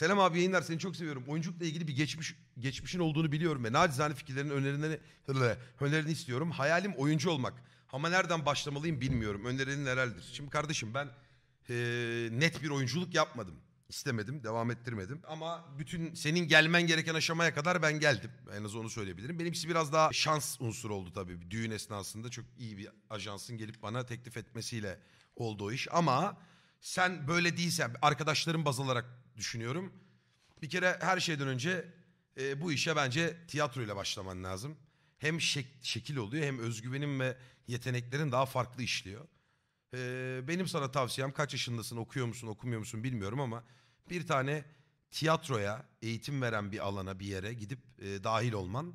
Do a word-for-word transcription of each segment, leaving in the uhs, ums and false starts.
Selam abi, yayınlar, seni çok seviyorum. Oyunculukla ilgili bir geçmiş geçmişin olduğunu biliyorum ve nacizane fikirlerin önerilerini, önerilerini istiyorum. Hayalim oyuncu olmak ama nereden başlamalıyım bilmiyorum. Önerilerin nelerdir? Şimdi kardeşim ben ee, net bir oyunculuk yapmadım. İstemedim, devam ettirmedim. Ama bütün senin gelmen gereken aşamaya kadar ben geldim. En az onu söyleyebilirim. Benimkisi biraz daha şans unsuru oldu tabii. Düğün esnasında çok iyi bir ajansın gelip bana teklif etmesiyle oldu o iş. Ama sen böyle değilsen, arkadaşların baz alarak düşünüyorum. Bir kere her şeyden önce e, bu işe bence tiyatroyla başlaman lazım. Hem şek şekil oluyor, hem özgüvenin ve yeteneklerin daha farklı işliyor. E, benim sana tavsiyem, kaç yaşındasın, okuyor musun, okumuyor musun bilmiyorum ama bir tane tiyatroya eğitim veren bir alana, bir yere gidip e, dahil olman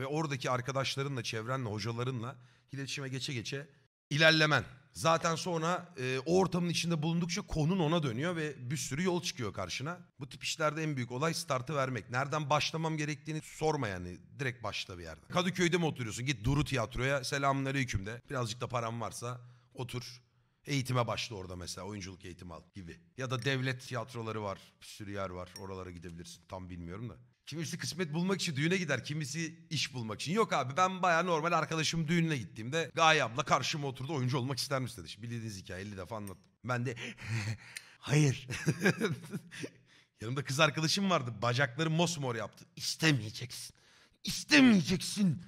ve oradaki arkadaşlarınla, çevrenle, hocalarınla iletişime geçe geçe ilerlemen. Zaten sonra e, o ortamın içinde bulundukça konun ona dönüyor ve bir sürü yol çıkıyor karşına. Bu tip işlerde en büyük olay startı vermek. Nereden başlamam gerektiğini sorma yani. Direkt başla bir yerde. Kadıköy'de mi oturuyorsun? Git Duru Tiyatro'ya. Selamünaleyküm de. Birazcık da param varsa otur. Eğitime başla orada mesela. Oyunculuk eğitimi al gibi. Ya da devlet tiyatroları var. Bir sürü yer var. Oralara gidebilirsin. Tam bilmiyorum da. Kimisi kısmet bulmak için düğüne gider, kimisi iş bulmak için. Yok abi, ben bayağı normal arkadaşım düğününe gittiğimde Gaye abla karşıma oturdu, oyuncu olmak ister misin dedi. Bildiğiniz hikaye, elli defa anlattım. Ben de hayır. Yanımda kız arkadaşım vardı, bacakları mosmor yaptı. İstemeyeceksin. İstemeyeceksin.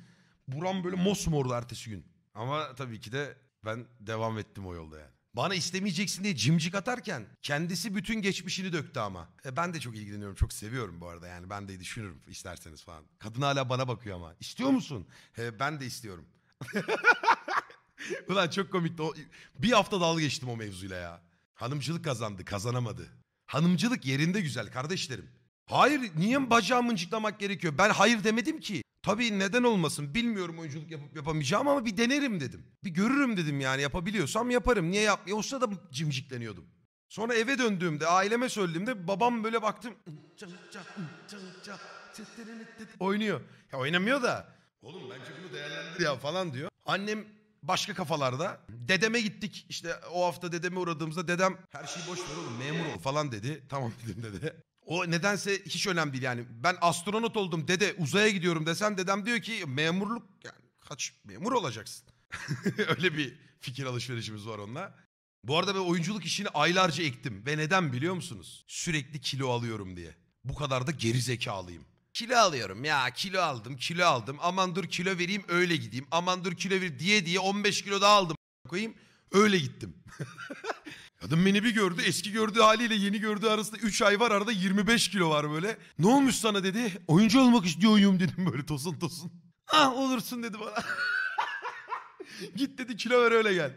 Buram böyle mosmordu ertesi gün. Ama tabii ki de ben devam ettim o yolda yani. Bana istemeyeceksin diye cimcik atarken kendisi bütün geçmişini döktü ama. E ben de çok ilgileniyorum, çok seviyorum bu arada yani, ben de düşünürüm isterseniz falan. Kadın hala bana bakıyor ama. İstiyor musun? E ben de istiyorum. Ulan çok komikti. Bir hafta dalga geçtim o mevzuyla ya. Hanımcılık kazandı, kazanamadı. Hanımcılık yerinde güzel kardeşlerim. Hayır, niye bacağı mıncıklamak gerekiyor? Ben hayır demedim ki. Tabii neden olmasın, bilmiyorum oyunculuk yapıp yapamayacağım ama bir denerim dedim. Bir görürüm dedim yani, yapabiliyorsam yaparım. Niye yapmıyor? O sırada cimcikleniyordum. Sonra eve döndüğümde, aileme söylediğimde babam böyle baktım. Oynuyor. Ya oynamıyor da. Oğlum bence bunu değerlendir ya falan diyor. Annem başka kafalarda. Dedeme gittik işte, o hafta dedeme uğradığımızda dedem her şeyi boş ver oğlum, memur ol falan dedi. Tamam dedim dedi. O nedense hiç önemli değil yani. Ben astronot oldum dede, uzaya gidiyorum desem dedem diyor ki memurluk yani, kaç memur olacaksın. Öyle bir fikir alışverişimiz var onunla. Bu arada ben oyunculuk işini aylarca ektim ve neden biliyor musunuz? Sürekli kilo alıyorum diye. Bu kadar da gerizekalıyım. Kilo alıyorum ya, kilo aldım kilo aldım aman dur kilo vereyim öyle gideyim, aman dur kilo ver diye diye on beş kilo daha aldım koyayım öyle gittim. Kadın beni bir gördü, eski gördüğü haliyle yeni gördüğü arasında üç ay var, arada yirmi beş kilo var böyle. Ne olmuş sana dedi. Oyuncu olmak istiyorum dedim böyle tosun tosun. Ah olursun dedi bana. Git dedi, kilo ver öyle gel.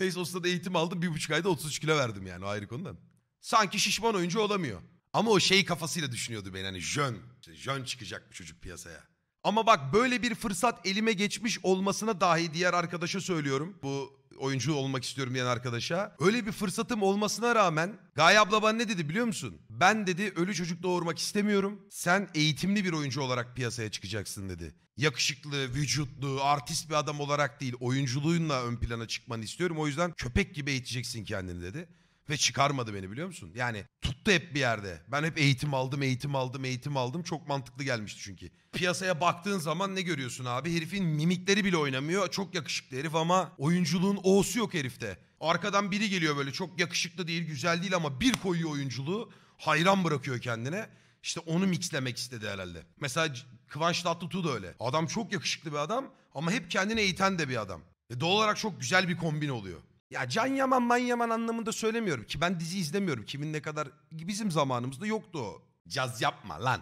Neyse o sırada eğitim aldım, bir buçuk ayda otuz üç kilo verdim yani, ayrı konudan. Sanki şişman oyuncu olamıyor. Ama o şey kafasıyla düşünüyordu beni hani, jön. İşte jön çıkacak bu çocuk piyasaya. Ama bak böyle bir fırsat elime geçmiş olmasına dahi diğer arkadaşa söylüyorum. Bu oyuncu olmak istiyorum diyen arkadaşa. Öyle bir fırsatım olmasına rağmen Gaye abla bana ne dedi biliyor musun? Ben dedi ölü çocuk doğurmak istemiyorum. Sen eğitimli bir oyuncu olarak piyasaya çıkacaksın dedi. Yakışıklı, vücutlu, artist bir adam olarak değil, oyunculuğunla ön plana çıkmanı istiyorum. O yüzden köpek gibi eğiteceksin kendini dedi. Ve çıkarmadı beni biliyor musun? Yani tuttu hep bir yerde. Ben hep eğitim aldım, eğitim aldım, eğitim aldım. Çok mantıklı gelmişti çünkü. Piyasaya baktığın zaman ne görüyorsun abi? Herifin mimikleri bile oynamıyor. Çok yakışıklı herif ama oyunculuğun O'su yok herifte. Arkadan biri geliyor böyle, çok yakışıklı değil, güzel değil ama bir koyuyor oyunculuğu. Hayran bırakıyor kendine. İşte onu mixlemek istedi herhalde. Mesela Kıvanç Tatlıtuğ da öyle. Adam çok yakışıklı bir adam ama hep kendini eğiten de bir adam. Ve doğal olarak çok güzel bir kombin oluyor. Ya Can Yaman, Man Yaman anlamında söylemiyorum ki, ben dizi izlemiyorum. Kimin ne kadar, bizim zamanımızda yoktu o. Caz yapma lan.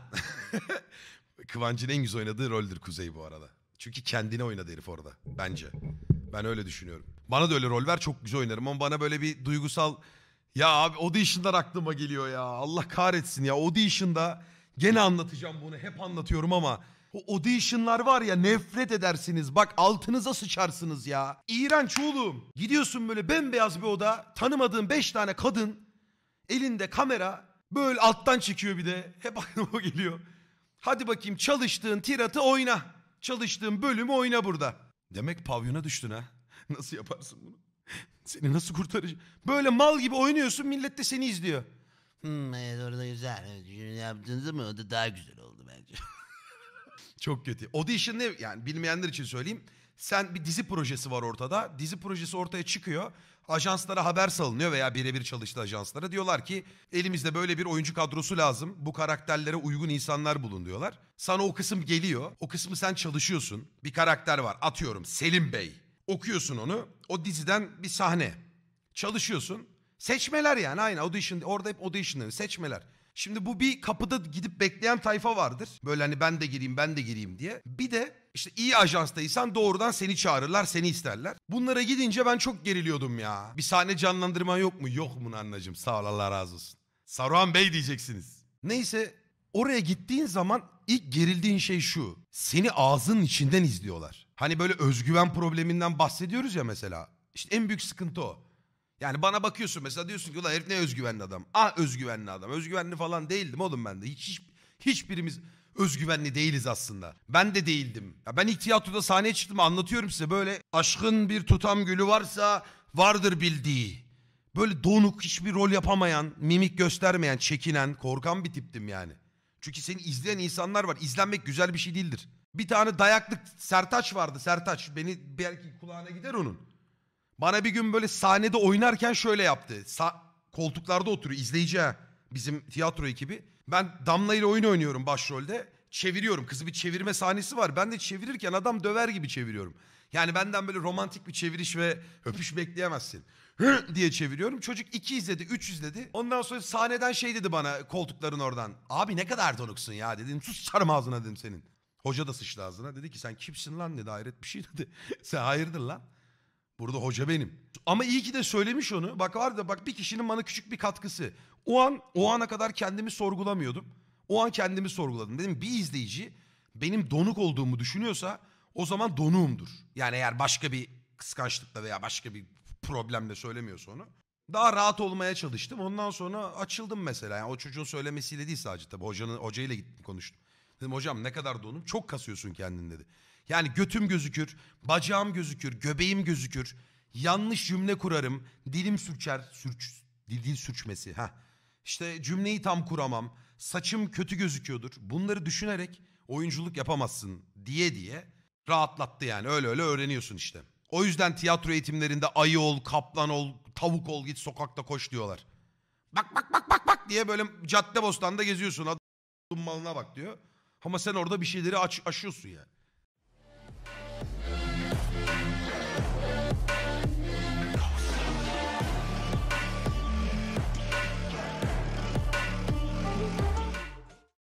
Kıvancı'nın en güzel oynadığı roldür Kuzey bu arada. Çünkü kendine oynadı herif orada bence. Ben öyle düşünüyorum. Bana da öyle rol ver, çok güzel oynarım ama bana böyle bir duygusal... Ya abi audition'dan aklıma geliyor ya. Allah kahretsin ya, audition'da gene anlatacağım bunu, hep anlatıyorum ama... O audition'lar var ya, nefret edersiniz. Bak altınıza sıçarsınız ya. İğrenç oğlum. Gidiyorsun böyle bembeyaz bir oda. Tanımadığın beş tane kadın. Elinde kamera. Böyle alttan çekiyor bir de. Hep aklıma geliyor. Hadi bakayım çalıştığın tiratı oyna. Çalıştığın bölümü oyna burada. Demek pavyona düştün ha. Nasıl yaparsın bunu? Seni nasıl kurtaracağım? Böyle mal gibi oynuyorsun, millet de seni izliyor. Hmm, evet, orada güzel. Evet, yaptınız mı? O da daha güzel oldu bence. Çok kötü. Audition ne? Yani bilmeyenler için söyleyeyim. Sen bir dizi projesi var ortada. Dizi projesi ortaya çıkıyor. Ajanslara haber salınıyor veya birebir çalıştığı ajanslara. Diyorlar ki elimizde böyle bir oyuncu kadrosu lazım. Bu karakterlere uygun insanlar bulun diyorlar. Sana o kısım geliyor. O kısmı sen çalışıyorsun. Bir karakter var. Atıyorum Selim Bey. Okuyorsun onu. O diziden bir sahne. Çalışıyorsun. Seçmeler yani. Aynı audition. Orada hep audition'ları. Seçmeler. Şimdi bu bir kapıda gidip bekleyen tayfa vardır. Böyle hani ben de gireyim ben de gireyim diye. Bir de işte iyi ajanstaysan doğrudan seni çağırırlar, seni isterler. Bunlara gidince ben çok geriliyordum ya. Bir sahne canlandırman yok mu? Yok mu annacığım? Sağ ol, Allah razı olsun. Saruhan Bey diyeceksiniz. Neyse oraya gittiğin zaman ilk gerildiğin şey şu. Seni ağzının içinden izliyorlar. Hani böyle özgüven probleminden bahsediyoruz ya mesela. İşte en büyük sıkıntı o. Yani bana bakıyorsun mesela diyorsun ki ulan herif ne özgüvenli adam. Ah özgüvenli adam. Özgüvenli falan değildim oğlum ben de. Hiç, hiç, hiçbirimiz özgüvenli değiliz aslında. Ben de değildim. Ya ben ilk tiyatroda sahneye çıktım, anlatıyorum size böyle. Aşkın bir tutam gülü varsa vardır bildiği. Böyle donuk, hiçbir rol yapamayan, mimik göstermeyen, çekinen, korkan bir tiptim yani. Çünkü seni izleyen insanlar var. İzlenmek güzel bir şey değildir. Bir tane dayaklık Sertaç vardı. Sertaç, beni belki kulağına gider onun. Bana bir gün böyle sahnede oynarken şöyle yaptı. Sa- koltuklarda oturuyor izleyici ha. Bizim tiyatro ekibi. Ben Damla ile oyun oynuyorum başrolde. Çeviriyorum. Kızı bir çevirme sahnesi var. Ben de çevirirken adam döver gibi çeviriyorum. Yani benden böyle romantik bir çeviriş ve öpüş bekleyemezsin. Hı diye çeviriyorum. Çocuk iki izledi, üç izledi. Ondan sonra sahneden şey dedi bana koltukların oradan. Abi ne kadar donuksun ya dedim. Sus sarım ağzına dedim senin. Hoca da sıçtı ağzına. Dedi ki sen kimsin lan dedi. Hayret bir şey dedi. Sen hayırdır lan. Burada hoca benim. Ama iyi ki de söylemiş onu. Bak var da bak bir kişinin bana küçük bir katkısı. O an o ana kadar kendimi sorgulamıyordum. O an kendimi sorguladım. Dedim bir izleyici benim donuk olduğumu düşünüyorsa o zaman donuğumdur. Yani eğer başka bir kıskançlıkla veya başka bir problemle söylemiyorsa onu. Daha rahat olmaya çalıştım. Ondan sonra açıldım mesela. Yani o çocuğun söylemesiyle değil sadece tabii. Hocanın, hocayla gittim konuştum. Dedim hocam ne kadar donum? Çok kasıyorsun kendini dedi. Yani götüm gözükür, bacağım gözükür, göbeğim gözükür. Yanlış cümle kurarım, dilim sürçer, sürç, dil, dil sürçmesi. Ha, işte cümleyi tam kuramam, saçım kötü gözüküyordur. Bunları düşünerek oyunculuk yapamazsın diye diye rahatlattı yani. Öyle öyle öğreniyorsun işte. O yüzden tiyatro eğitimlerinde ayı ol, kaplan ol, tavuk ol, git sokakta koş diyorlar. Bak bak bak bak bak diye böyle Caddebostan'da geziyorsun. Adamın malına bak diyor. Ama sen orada bir şeyleri aç, aşıyorsun yani.